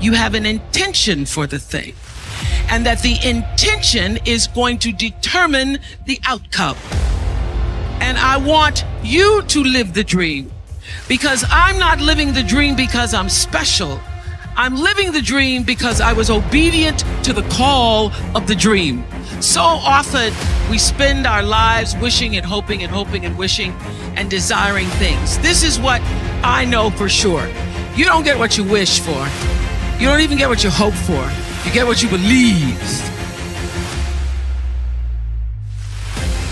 You have an intention for the thing, and that the intention is going to determine the outcome. And I want you to live the dream, because I'm not living the dream because I'm special. I'm living the dream because I was obedient to the call of the dream. So often we spend our lives wishing and hoping and hoping and wishing and desiring things. This is what I know for sure. You don't get what you wish for. You don't even get what you hope for. You get what you believe.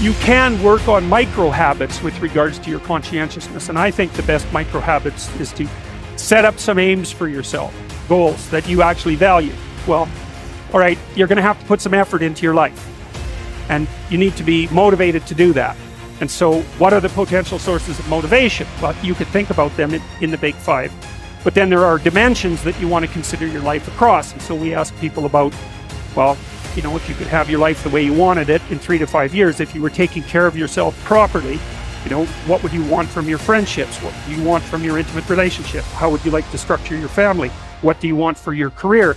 You can work on micro habits with regards to your conscientiousness. And I think the best micro habits is to set up some aims for yourself, goals that you actually value. Well, all right, you're going to have to put some effort into your life, and you need to be motivated to do that. And so what are the potential sources of motivation? Well, you could think about them in the big five, but then there are dimensions that you want to consider your life across. And so we ask people about, well, you know, if you could have your life the way you wanted it in 3 to 5 years, if you were taking care of yourself properly, you know, what would you want from your friendships? What do you want from your intimate relationship? How would you like to structure your family? What do you want for your career?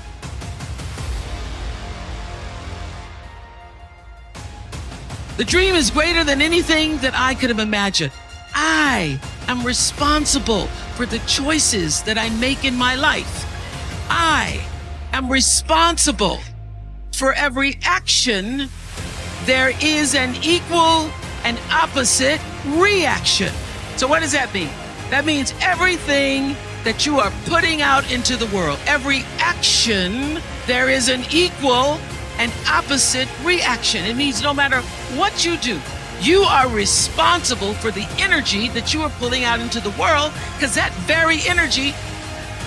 The dream is greater than anything that I could have imagined. I am responsible for the choices that I make in my life. I am responsible for every action. There is an equal and opposite reaction. So what does that mean? That means everything that you are putting out into the world, every action, there is an equal and opposite reaction. It means no matter what you do, you are responsible for the energy that you are pulling out into the world, because that very energy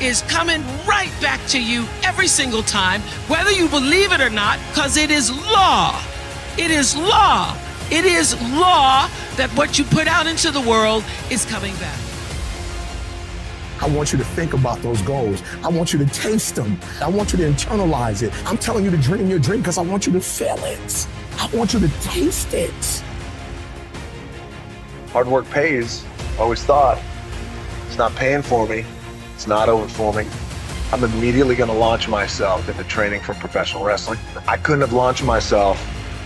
is coming right back to you every single time, whether you believe it or not, because it is law. It is law. It is law that what you put out into the world is coming back. I want you to think about those goals. I want you to taste them. I want you to internalize it. I'm telling you to dream your dream because I want you to feel it. I want you to taste it. Hard work pays, always thought. It's not paying for me. It's not over for me. I'm immediately going to launch myself into training for professional wrestling. I couldn't have launched myself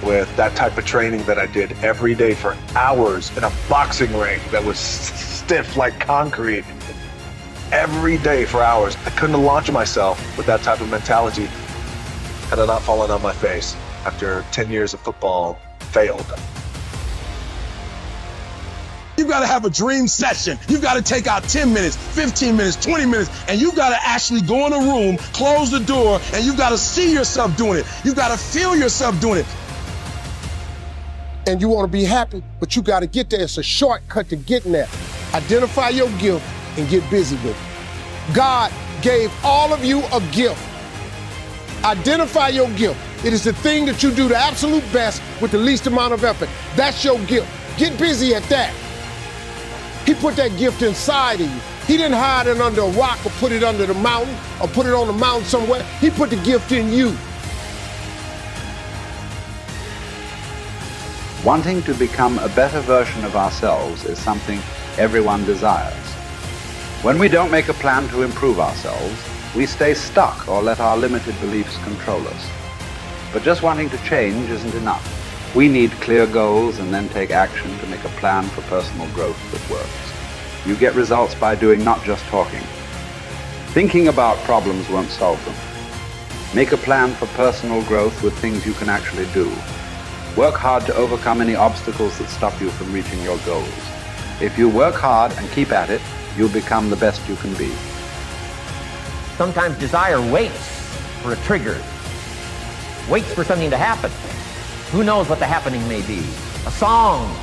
with that type of training that I did every day for hours in a boxing ring that was stiff like concrete. Every day for hours, I couldn't have launched myself with that type of mentality had I not fallen on my face after 10 years of football failed. You got to have a dream session. You've got to take out 10 minutes, 15 minutes, 20 minutes, and you got to actually go in a room, close the door, and you got to see yourself doing it. You got to feel yourself doing it. And you want to be happy, but you got to get there. It's a shortcut to getting there. Identify your gift and get busy with it. God gave all of you a gift. Identify your gift. It is the thing that you do the absolute best with the least amount of effort. That's your gift. Get busy at that. He put that gift inside of you. He didn't hide it under a rock or put it under the mountain or put it on the mountain somewhere. He put the gift in you. Wanting to become a better version of ourselves is something everyone desires. When we don't make a plan to improve ourselves, we stay stuck or let our limited beliefs control us. But just wanting to change isn't enough. We need clear goals and then take action to make a plan for personal growth that works. You get results by doing, not just talking. Thinking about problems won't solve them. Make a plan for personal growth with things you can actually do. Work hard to overcome any obstacles that stop you from reaching your goals. If you work hard and keep at it, you'll become the best you can be. Sometimes desire waits for a trigger, waits for something to happen. Who knows what the happening may be? A song,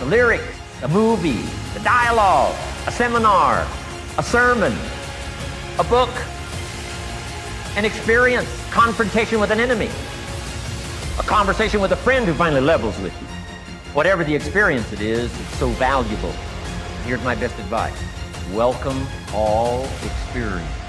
a lyric, a movie, a dialogue, a seminar, a sermon, a book, an experience, confrontation with an enemy, a conversation with a friend who finally levels with you. Whatever the experience it is, it's so valuable. Here's my best advice. Welcome all experience.